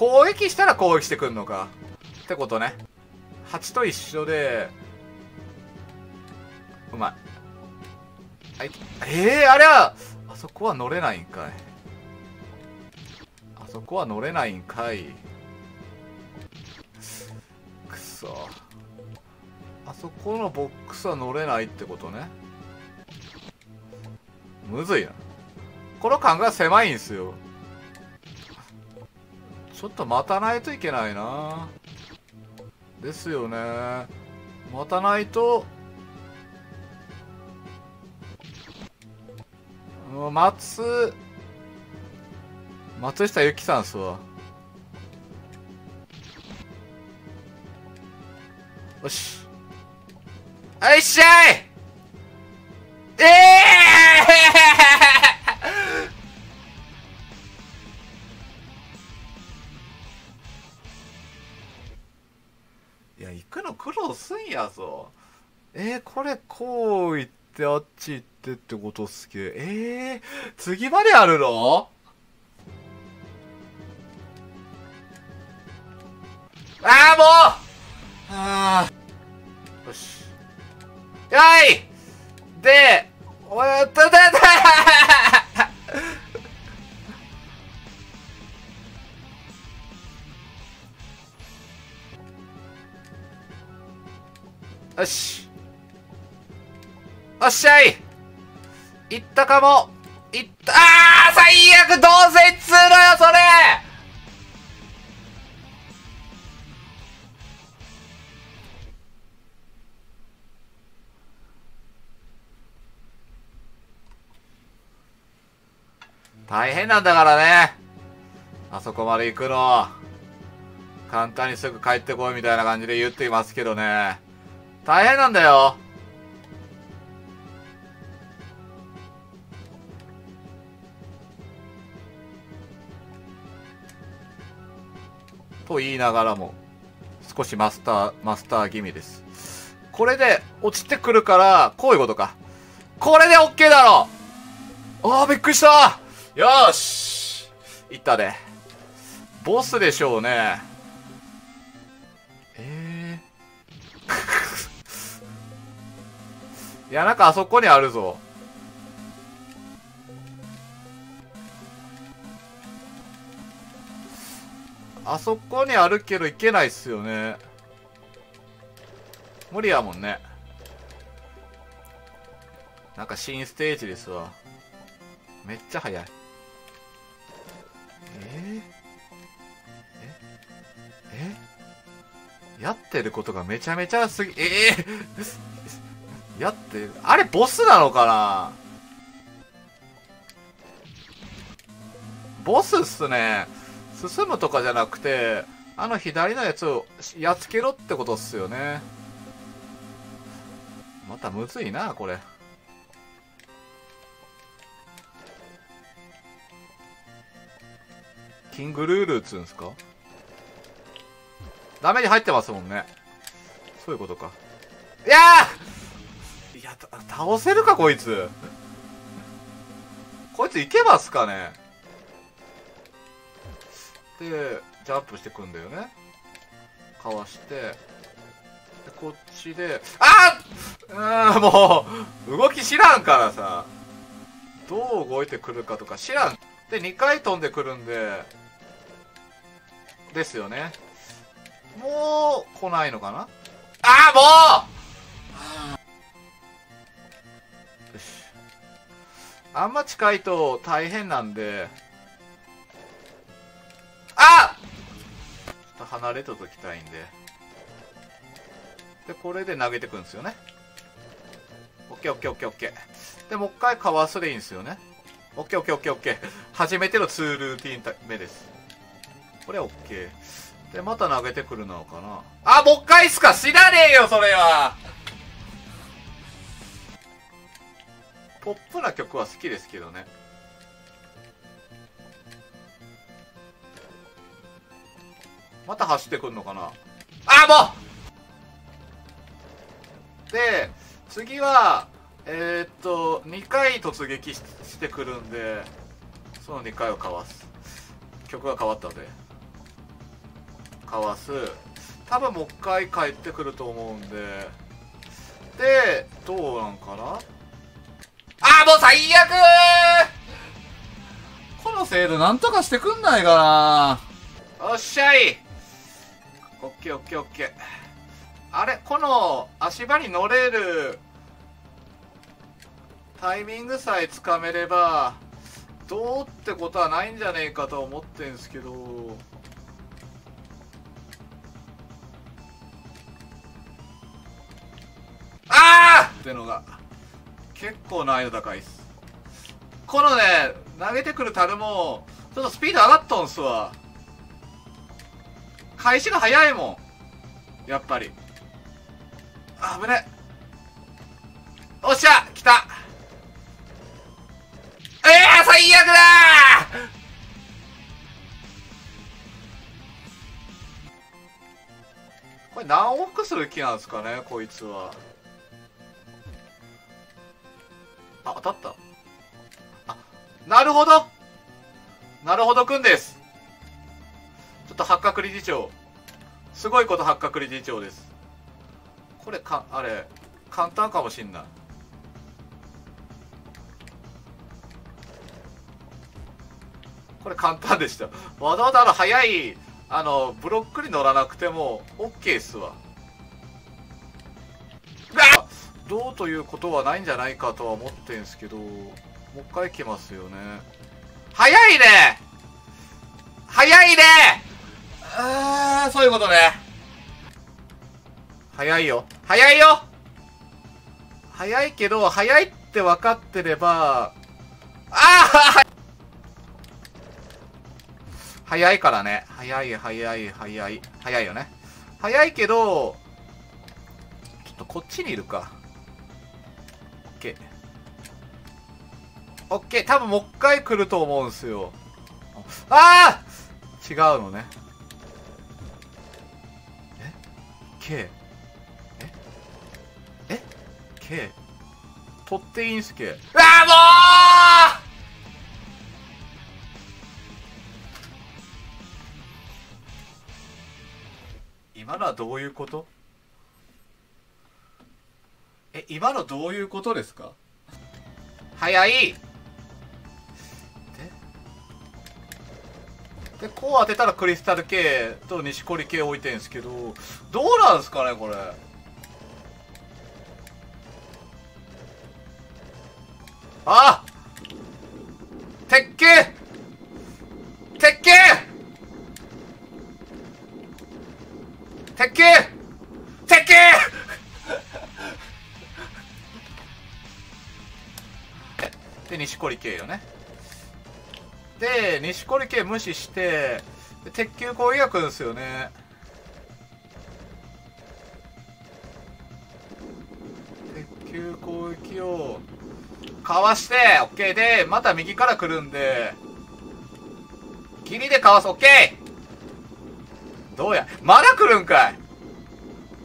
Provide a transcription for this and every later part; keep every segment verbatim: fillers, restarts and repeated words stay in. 攻撃したら攻撃してくんのかってことね。はちと一緒でうまい。はい、えー、あれはあそこは乗れないんかい。あそこは乗れないんかい。くそ、あそこのボックスは乗れないってことね。むずいな。この間が狭いんすよ。ちょっと待たないといけないな。ですよね。待たないと、待つ、松下由紀さんっすわ。よし。よっしゃい。ええーいや、行くの苦労すんやぞ。えー、これ、こう行って、あっち行ってってことっすけど。えー、次まであるの？ああ、もうああ。よし。よいで、おやっただだよし。おっしゃい。いったかも。いった。あー、最悪。どうせっつうのよ、それ。大変なんだからね。あそこまで行くの。簡単にすぐ帰ってこいみたいな感じで言っていますけどね。大変なんだよ。と言いながらも少しマスターマスター気味です。これで落ちてくるからこういうことか。これで OK だろ。あー、びっくりした。よーし、いったでボスでしょうね。えーいや、なんかあそこにあるぞ。あそこにあるけど行けないっすよね。無理やもんね。なんか新ステージですわ。めっちゃ早い。えええやってることがめちゃめちゃすぎ、ええやって、あれボスなのかな？ボスっすね。進むとかじゃなくて、あの左のやつをやっつけろってことっすよね。またむずいな、これ。キングルールっつうんすか？ダメージ入ってますもんね。そういうことか。いやー！いや、倒せるかこいつ。こいついけますかね。でジャンプしてくんだよね。かわしてでこっちで、あっ、うん、もう動き知らんからさ、どう動いてくるかとか知らんでにかい飛んでくるんでですよね。もう来ないのかな。ああ、もうあんま近いと大変なんで、あっ、ちょっと離れときたいんで、でこれで投げてくんですよね。 オーケーオーケーオーケーオーケー でもう一回かわすでいいんですよね。 オーケーオーケーオーケーオーケー 初めてのツールーティーン目です。これ OK でまた投げてくるのかな。あ、もう一回っすか。知らねえよそれは。ポップな曲は好きですけどね。また走ってくんのかな。あ、もうで次はえー、っとにかい突撃 し, してくるんで、そのにかいをかわす。曲が変わったのでかわす。多分もう一回帰ってくると思うんで。で、どうなんかな。あーもう最悪ー、この制度なんとかしてくんないかな。おっしゃい。オッケーオッケーオッケー。あれ、この足場に乗れるタイミングさえつかめればどうってことはないんじゃねえかと思ってんすけど。あーってのが結構難易度高いっす。このね、投げてくる樽もちょっとスピード上がっとんすわ。開始が早いもんやっぱり。あ、危ね。おっしゃ来た。えー、最悪だー。これ何往復する気なんですかねこいつは。あ、当たった。あ、なるほどなるほどくんです。ちょっと八角理事長すごいこと、八角理事長です。これか、あれ簡単かもしんない。これ簡単でした。わざわざあの速いあのブロックに乗らなくても OK っすわ。どうということはないんじゃないかとは思ってんすけど、もう一回来ますよね。早いね早いね。あー、そういうことね。早いよ早いよ早いけど、早いって分かってれば、ああ早いからね。早い早い早い早いよね。早いけどちょっとこっちにいるか。 OK OK、 多分もう一回来ると思うんすよ。ああ違うのね。え K ええ K 取っていいんすけ。うわあもう今のはどういうこと？え、今のどういうことですか？早い！で、でこう当てたらクリスタル系と錦織系置いてんすけど、どうなんすかねこれ。あ！鉄球！鉄球！鉄球！鉄球！で、錦織圭よね。で、錦織圭無視して、鉄球攻撃が来るんですよね。鉄球攻撃をかわして、OK で、また右から来るんで、ギリでかわす、OK！どうやまだ来るんかい。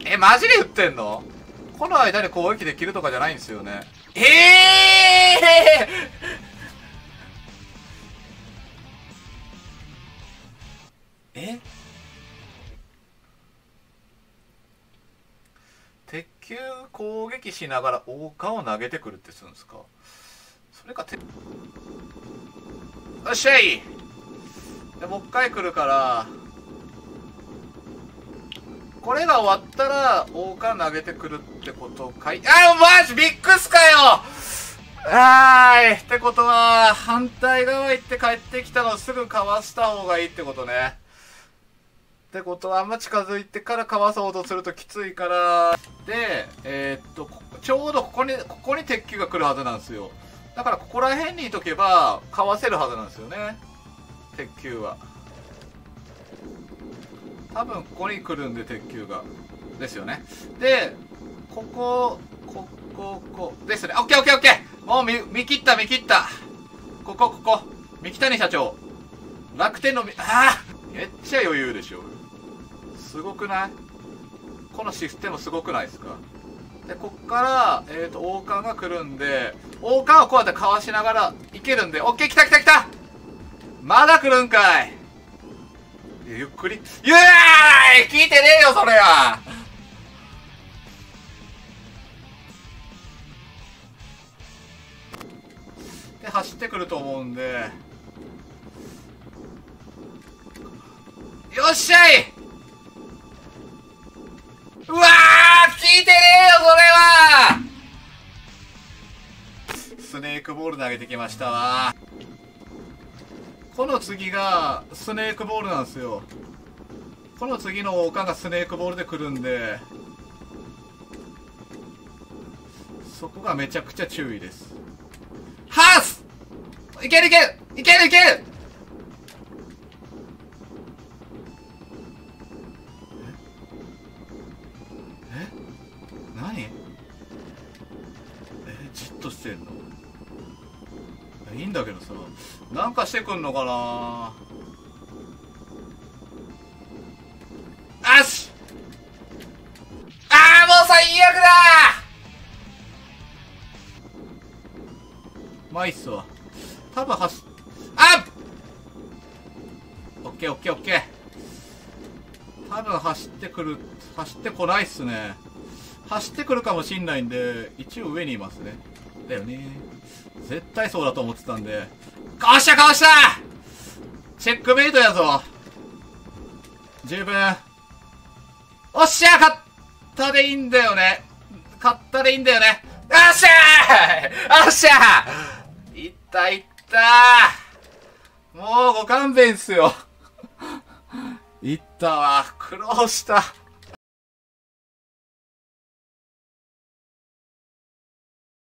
え、マジで言ってんの？この間に攻撃できるとかじゃないんですよね。ええー、え鉄球攻撃しながら王冠を投げてくるってするんですか？それか鉄、よっしゃい。でもう一回来るからこれが終わったら、王冠投げてくるってことかい。あー、マジビックスかよ。はーい。ってことは、反対側行って帰ってきたのすぐかわした方がいいってことね。ってことは、あんま近づいてからかわそうとするときついから。で、えー、っと、ちょうどここに、ここに鉄球が来るはずなんですよ。だから、ここら辺にいとけば、かわせるはずなんですよね。鉄球は。多分ここに来るんで、鉄球がですよね。でこここここですね。 オッケーオッケーオッケー、 もう 見, 見切った見切った。ここここ三木谷社長楽天のみ、あーめっちゃ余裕でしょ。すごくない？このシステムすごくないですか？でこっから、えー、と王冠が来るんで、王冠をこうやってかわしながらいけるんで、 オッケー 来た来た来た。まだ来るんかい。ゆっくり。いやー、聞いてねえよそれは。で走ってくると思うんで、よっしゃい。うわー、聞いてねえよそれは。スネークボール投げてきましたわ。この次がスネークボールなんですよ。この次の王冠がスネークボールで来るんで、そこがめちゃくちゃ注意です。ハースいけるいけるいけるいける。ええ何えじっとしてんのいいんだけどさ、なんかしてくんのかなあ。しあー、もう最悪だー。まあいいっすわ多分。走あっ、オッケーオッケーオッケー。多分走ってくる、走ってこないっすね。走ってくるかもしんないんで、一応上にいますね。だよねー、絶対そうだと思ってたんで。かわしたかわした。チェックメイトやぞ。十分。おっしゃ、勝ったでいいんだよね。勝ったでいいんだよね。おっしゃー、おっしゃー、いったいった。もうご勘弁っすよ。いったわ。苦労した。